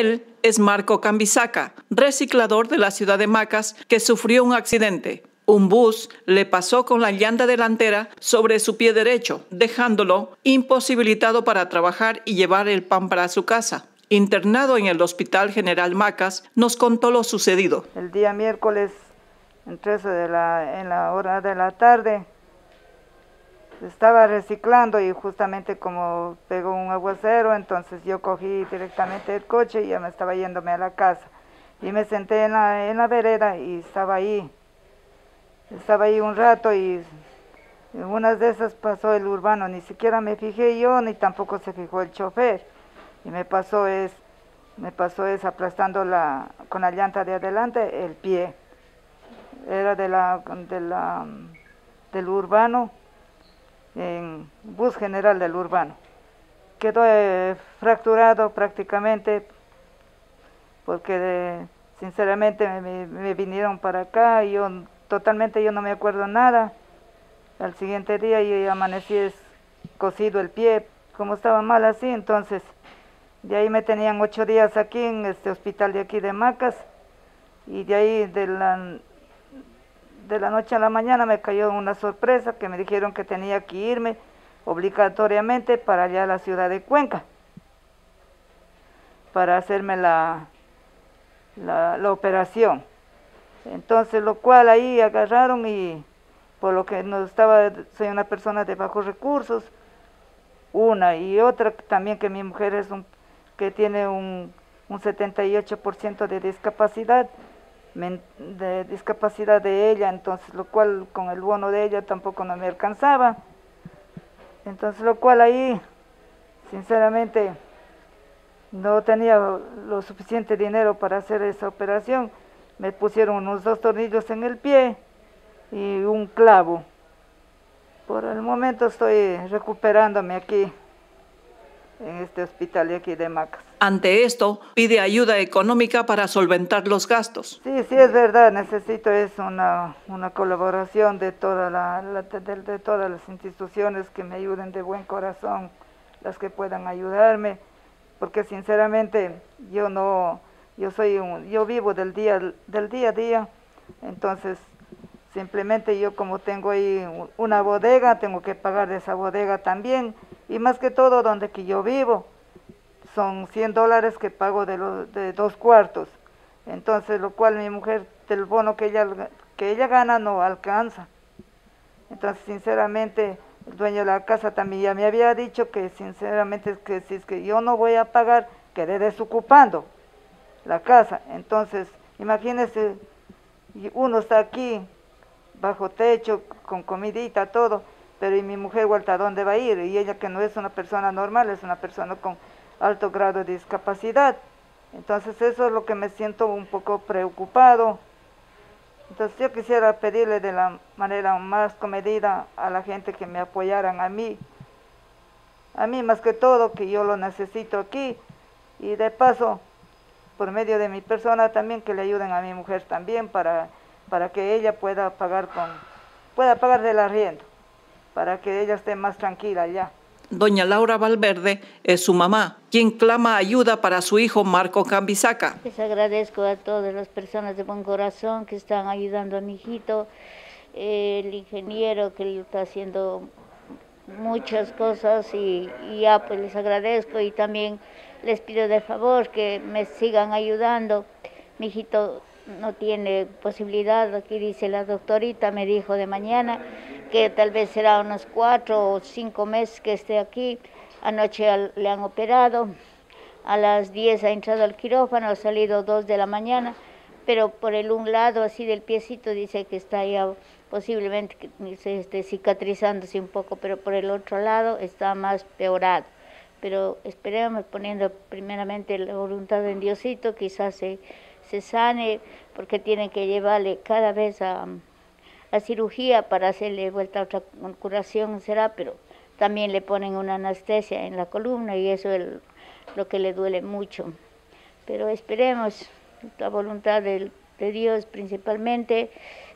Él es Marco Cambisaca, reciclador de la ciudad de Macas, que sufrió un accidente. Un bus le pasó con la llanta delantera sobre su pie derecho, dejándolo imposibilitado para trabajar y llevar el pan para su casa. Internado en el Hospital General Macas, nos contó lo sucedido. El día miércoles, en la hora de la tarde, estaba reciclando y justamente como pegó un aguacero, entonces yo cogí directamente el coche y ya me estaba yéndome a la casa. Y me senté en la vereda y estaba ahí. Estaba ahí un rato y en una de esas pasó el urbano, ni siquiera me fijé yo, ni tampoco se fijó el chofer. Y me pasó aplastando con la llanta de adelante el pie. Era del urbano, en bus general del urbano. Quedó fracturado prácticamente porque sinceramente me vinieron para acá y yo no me acuerdo nada. Al siguiente día yo amanecí cosido el pie, como estaba mal así, entonces de ahí me tenían 8 días aquí en este hospital de aquí de Macas y de ahí de la noche a la mañana me cayó una sorpresa que me dijeron que tenía que irme obligatoriamente para allá a la ciudad de Cuenca para hacerme la operación. Entonces, lo cual ahí agarraron y por lo que soy una persona de bajos recursos, una y otra también que mi mujer que tiene un 78% de discapacidad, de ella, entonces lo cual con el bono de ella tampoco no me alcanzaba. Entonces lo cual ahí, sinceramente, no tenía lo suficiente dinero para hacer esa operación. Me pusieron unos 2 tornillos en el pie y un clavo. Por el momento estoy recuperándome aquí, en este hospital de aquí de Macas. Ante esto, pide ayuda económica para solventar los gastos. Sí, es verdad, necesito una colaboración de todas las instituciones que me ayuden de buen corazón, las que puedan ayudarme, porque sinceramente yo vivo del día a día, entonces simplemente yo como tengo ahí una bodega, tengo que pagar de esa bodega también, y más que todo donde que yo vivo, son $100 que pago de 2 cuartos, entonces lo cual mi mujer, del bono que ella gana no alcanza. Entonces sinceramente el dueño de la casa también ya me había dicho que sinceramente que si es que yo no voy a pagar, quedé desocupando la casa. Entonces, imagínense, uno está aquí, bajo techo, con comidita, todo, pero y mi mujer, ¿a dónde va a ir? Y ella que no es una persona normal, es una persona con alto grado de discapacidad. Entonces, eso es lo que me siento un poco preocupado. Entonces, yo quisiera pedirle de la manera más comedida a la gente que me apoyaran a mí más que todo, que yo lo necesito aquí, y de paso, por medio de mi persona también, que le ayuden a mi mujer también para que ella pueda pagar del arriendo, para que ella esté más tranquila ya. Doña Laura Valverde es su mamá, quien clama ayuda para su hijo Marco Cambisaca. Les agradezco a todas las personas de buen corazón que están ayudando a mi hijito, el ingeniero que está haciendo muchas cosas y ya pues les agradezco y también les pido de favor que me sigan ayudando. Mi hijito no tiene posibilidad, aquí dice la doctorita, me dijo de mañana que tal vez será unos 4 o 5 meses que esté aquí. Anoche le han operado, a las 10 ha entrado al quirófano, ha salido 2 de la mañana, pero por el un lado así del piecito dice que está ya posiblemente que se esté cicatrizándose un poco, pero por el otro lado está más peorado. Pero esperemos poniendo primeramente la voluntad en Diosito, quizás se sane, porque tienen que llevarle cada vez a cirugía para hacerle vuelta a otra curación, será, pero también le ponen una anestesia en la columna y eso es lo que le duele mucho. Pero esperemos la voluntad de Dios principalmente.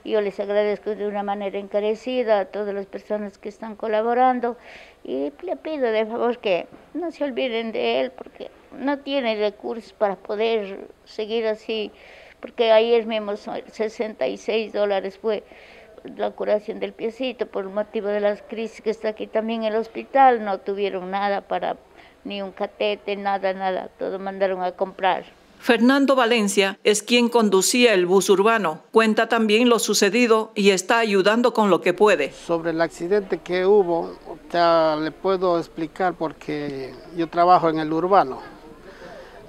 Yo les agradezco de una manera encarecida a todas las personas que están colaborando y le pido de favor que no se olviden de él porque no tiene recursos para poder seguir así, porque ayer mismo $66 fue la curación del piecito por motivo de las crisis que está aquí también en el hospital, no tuvieron nada para ni un catete, nada, todo mandaron a comprar. Fernando Valencia es quien conducía el bus urbano, cuenta también lo sucedido y está ayudando con lo que puede. Sobre el accidente que hubo, ya le puedo explicar porque yo trabajo en el urbano.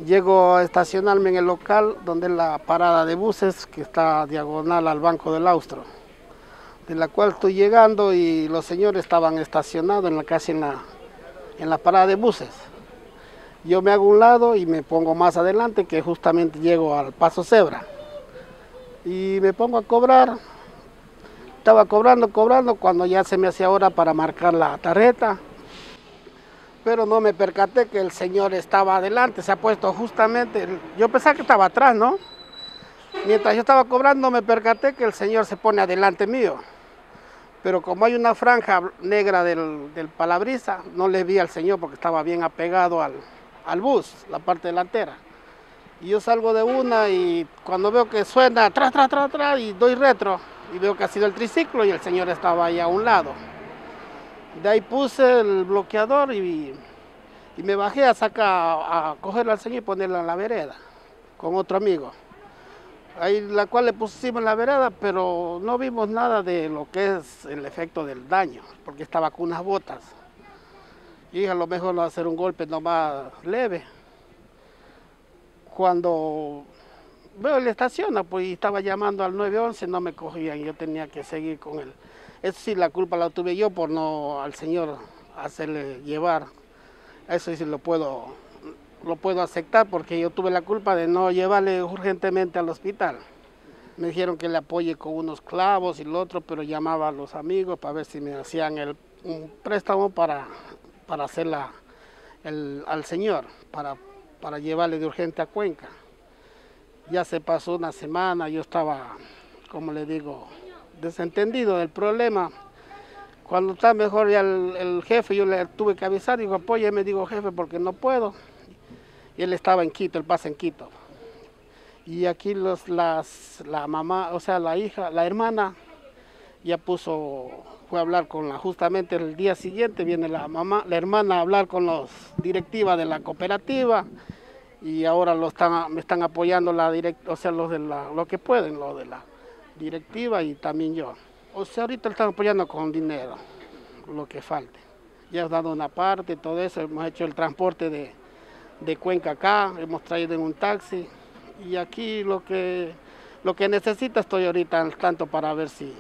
Llego a estacionarme en el local donde es la parada de buses que está diagonal al Banco del Austro, de la cual estoy llegando y los señores estaban estacionados casi en la parada de buses. Yo me hago un lado y me pongo más adelante, que justamente llego al Paso Cebra. Y me pongo a cobrar. Estaba cobrando, cuando ya se me hacía hora para marcar la tarjeta. Pero no me percaté que el señor estaba adelante, se ha puesto justamente... Yo pensaba que estaba atrás, ¿no? Mientras yo estaba cobrando, me percaté que el señor se pone adelante mío. Pero como hay una franja negra del palabrisa, no le vi al señor porque estaba bien apegado al bus, la parte delantera. Y yo salgo de una y cuando veo que suena tras y doy retro y veo que ha sido el triciclo y el señor estaba ahí a un lado. De ahí puse el bloqueador y me bajé a sacar a cogerlo al señor y ponerlo en la vereda con otro amigo. Ahí la cual le pusimos en la vereda, pero no vimos nada de lo que es el efecto del daño, porque estaba con unas botas. Y a lo mejor va a hacer un golpe nomás leve. Cuando veo la estaciona, pues estaba llamando al 911, no me cogían, yo tenía que seguir con él. Eso sí, la culpa la tuve yo por no al señor hacerle llevar. Eso sí lo puedo aceptar porque yo tuve la culpa de no llevarle urgentemente al hospital. Me dijeron que le apoye con unos clavos y lo otro, pero llamaba a los amigos para ver si me hacían un préstamo para hacerla al señor, para llevarle de urgente a Cuenca. Ya se pasó una semana, yo estaba, como le digo, desentendido del problema. Cuando está mejor ya el jefe, yo le tuve que avisar, digo, apóyeme, digo, jefe, porque no puedo. Y él estaba en Quito, él pasa en Quito. Y aquí la mamá, o sea, la hija, la hermana, ya puso... Fue a hablar justamente el día siguiente viene la hermana a hablar con los directivas de la cooperativa y ahora me están apoyando lo que pueden, los de la directiva y también yo. O sea, ahorita están apoyando con dinero, lo que falte. Ya has dado una parte, todo eso, hemos hecho el transporte de Cuenca acá, hemos traído en un taxi y aquí lo que necesita estoy ahorita al tanto para ver si...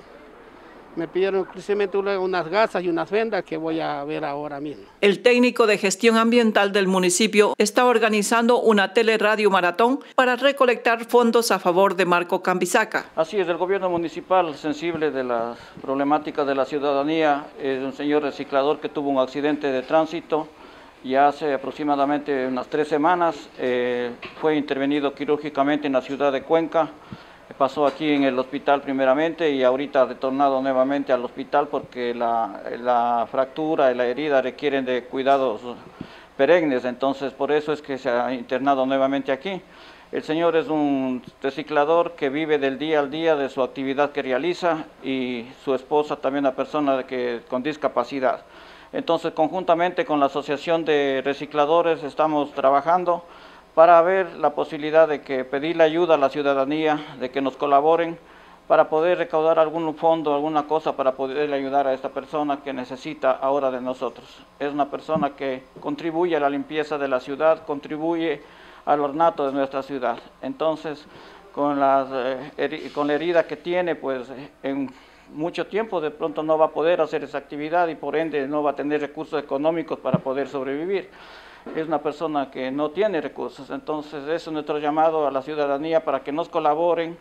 Me pidieron inclusive unas gasas y unas vendas que voy a ver ahora mismo. El técnico de gestión ambiental del municipio está organizando una teleradio maratón para recolectar fondos a favor de Marco Cambisaca. Así es, el gobierno municipal, sensible de las problemáticas de la ciudadanía, es un señor reciclador que tuvo un accidente de tránsito y hace aproximadamente unas 3 semanas fue intervenido quirúrgicamente en la ciudad de Cuenca. Pasó aquí en el hospital primeramente y ahorita ha retornado nuevamente al hospital porque la fractura y la herida requieren de cuidados perennes, entonces por eso es que se ha internado nuevamente aquí. El señor es un reciclador que vive del día al día de su actividad que realiza y su esposa también una persona con discapacidad. Entonces conjuntamente con la Asociación de Recicladores estamos trabajando para ver la posibilidad de que pedirle ayuda a la ciudadanía, de que nos colaboren para poder recaudar algún fondo, alguna cosa para poderle ayudar a esta persona que necesita ahora de nosotros. Es una persona que contribuye a la limpieza de la ciudad, contribuye al ornato de nuestra ciudad. Entonces, con la herida que tiene, pues en mucho tiempo de pronto no va a poder hacer esa actividad y por ende no va a tener recursos económicos para poder sobrevivir. Es una persona que no tiene recursos, entonces eso es nuestro llamado a la ciudadanía para que nos colaboren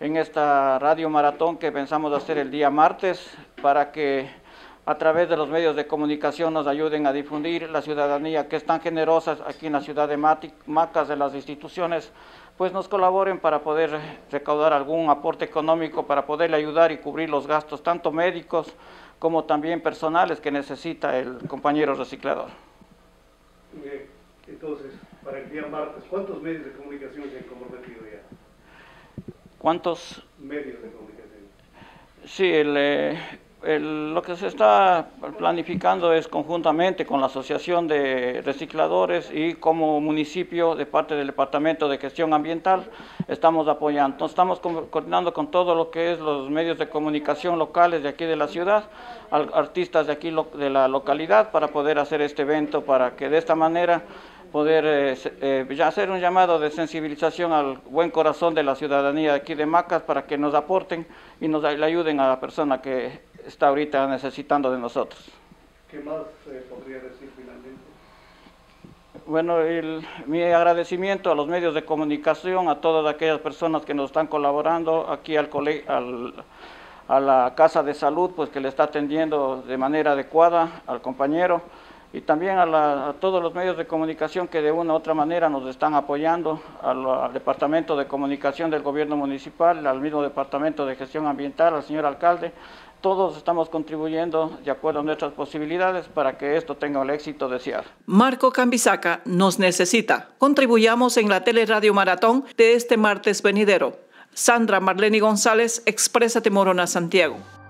en esta radio maratón que pensamos hacer el día martes para que a través de los medios de comunicación nos ayuden a difundir la ciudadanía, que es tan generosa aquí en la ciudad de Macas, de las instituciones, pues nos colaboren para poder recaudar algún aporte económico para poderle ayudar y cubrir los gastos tanto médicos como también personales que necesita el compañero reciclador. Bien, entonces, para el día martes, ¿cuántos medios de comunicación se han comprometido ya? ¿Cuántos? Medios de comunicación. Sí, lo que se está planificando es conjuntamente con la Asociación de Recicladores y como municipio de parte del Departamento de Gestión Ambiental estamos apoyando. Entonces, estamos coordinando con todo lo que es los medios de comunicación locales de aquí de la ciudad, artistas de aquí de la localidad para poder hacer este evento, para que de esta manera poder hacer un llamado de sensibilización al buen corazón de la ciudadanía de aquí de Macas para que nos aporten y nos le ayuden a la persona que está ahorita necesitando de nosotros. ¿Qué más podría decir finalmente? Bueno, mi agradecimiento a los medios de comunicación, a todas aquellas personas que nos están colaborando, aquí a la Casa de Salud, pues que le está atendiendo de manera adecuada al compañero, y también a todos los medios de comunicación que de una u otra manera nos están apoyando, al Departamento de Comunicación del Gobierno Municipal, al mismo Departamento de Gestión Ambiental, al señor alcalde. Todos estamos contribuyendo de acuerdo a nuestras posibilidades para que esto tenga el éxito deseado. Marco Cambisaca nos necesita. Contribuyamos en la Teleradio Maratón de este martes venidero. Sandra Marleni González, Exprésate Morona Santiago.